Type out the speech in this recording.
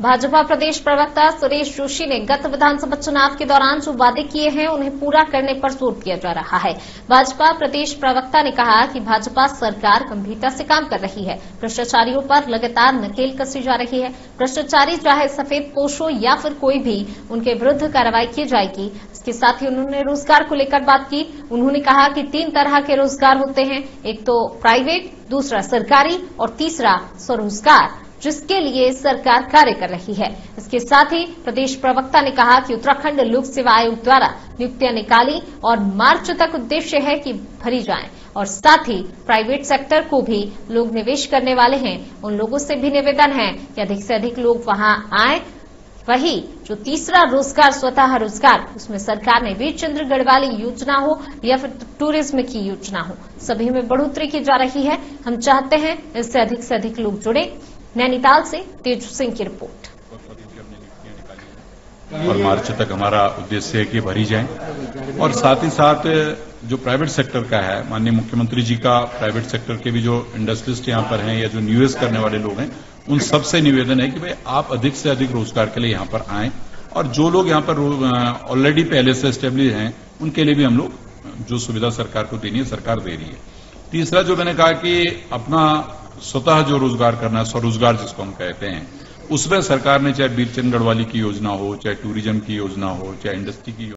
भाजपा प्रदेश प्रवक्ता सुरेश जोशी ने गत विधानसभा चुनाव के दौरान जो वादे किए हैं उन्हें पूरा करने पर जोर दिया जा रहा है। भाजपा प्रदेश प्रवक्ता ने कहा कि भाजपा सरकार गंभीरता से काम कर रही है, भ्रष्टाचारियों पर लगातार नकेल कसी जा रही है। भ्रष्टाचारी चाहे सफेद पोश हो या फिर कोई भी, उनके विरुद्ध कार्रवाई की जाएगी। इसके साथ ही उन्होंने रोजगार को लेकर बात की। उन्होंने कहा कि 3 तरह के रोजगार होते हैं, एक तो प्राइवेट, दूसरा सरकारी और तीसरा स्वरोजगार, जिसके लिए सरकार कार्य कर रही है। इसके साथ ही प्रदेश प्रवक्ता ने कहा कि उत्तराखंड लोक सेवा आयोग द्वारा नियुक्तियां निकाली और मार्च तक उद्देश्य है कि भरी जाएं, और साथ ही प्राइवेट सेक्टर को भी लोग निवेश करने वाले हैं। उन लोगों से भी निवेदन है कि अधिक से अधिक लोग वहां आएं। वही जो तीसरा रोजगार, स्वतः रोजगार, उसमें सरकार ने वीर चंद्र गढ़वाली योजना हो या फिर टूरिज्म की योजना हो, सभी में बढ़ोतरी की जा रही है। हम चाहते हैं इससे अधिक लोग जुड़े। नैनीताल से तेज सिंह की रिपोर्ट। और मार्च तक हमारा उद्देश्य है कि भरी जाए, और साथ ही साथ जो प्राइवेट सेक्टर का है, माननीय मुख्यमंत्री जी का प्राइवेट सेक्टर के भी जो इंडस्ट्रिस्ट यहाँ पर हैं या जो निवेश करने वाले लोग हैं, उन सबसे निवेदन है कि भाई आप अधिक से अधिक रोजगार के लिए यहाँ पर आएं, और जो लोग यहाँ पर ऑलरेडी पहले से एस्टेब्लिश हैं उनके लिए भी हम लोग जो सुविधा सरकार को देनी है सरकार दे रही है। तीसरा जो मैंने कहा कि अपना स्वतः जो रोजगार करना है, स्वरोजगार जिसको हम कहते हैं, उसमें सरकार ने चाहे वीर चंद्र गढ़वाली की योजना हो, चाहे टूरिज्म की योजना हो, चाहे इंडस्ट्री की